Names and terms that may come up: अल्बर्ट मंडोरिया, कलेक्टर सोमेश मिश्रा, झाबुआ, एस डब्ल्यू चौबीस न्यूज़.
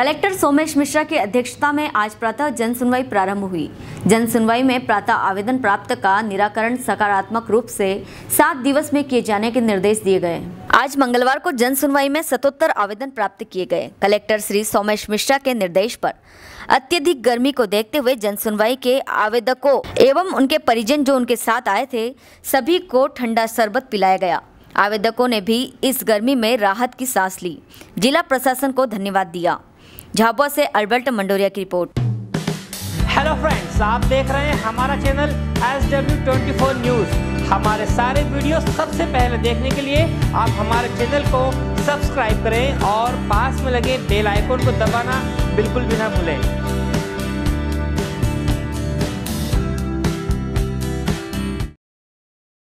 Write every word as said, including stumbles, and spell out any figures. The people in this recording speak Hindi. कलेक्टर सोमेश मिश्रा की अध्यक्षता में आज प्रातः जन सुनवाई प्रारंभ हुई। जन सुनवाई में प्रातः आवेदन प्राप्त का निराकरण सकारात्मक रूप से सात दिवस में किए जाने के निर्देश दिए गए। आज मंगलवार को जन सुनवाई में सतहत्तर आवेदन प्राप्त किए गए। कलेक्टर श्री सोमेश मिश्रा के निर्देश पर अत्यधिक गर्मी को देखते हुए जन सुनवाई के आवेदकों एवं उनके परिजन जो उनके साथ आए थे सभी को ठंडा शरबत पिलाया गया। आवेदकों ने भी इस गर्मी में राहत की सांस ली। जिला प्रशासन को धन्यवाद दिया। झाबुआ से अल्बर्ट मंडोरिया की रिपोर्ट। हेलो फ्रेंड्स, आप देख रहे हैं हमारा चैनल एस डब्ल्यू चौबीस न्यूज़। हमारे सारे वीडियो सबसे पहले देखने के लिए आप हमारे चैनल को सब्सक्राइब करें और पास में लगे बेल आइकन को दबाना बिल्कुल भी ना भूलें।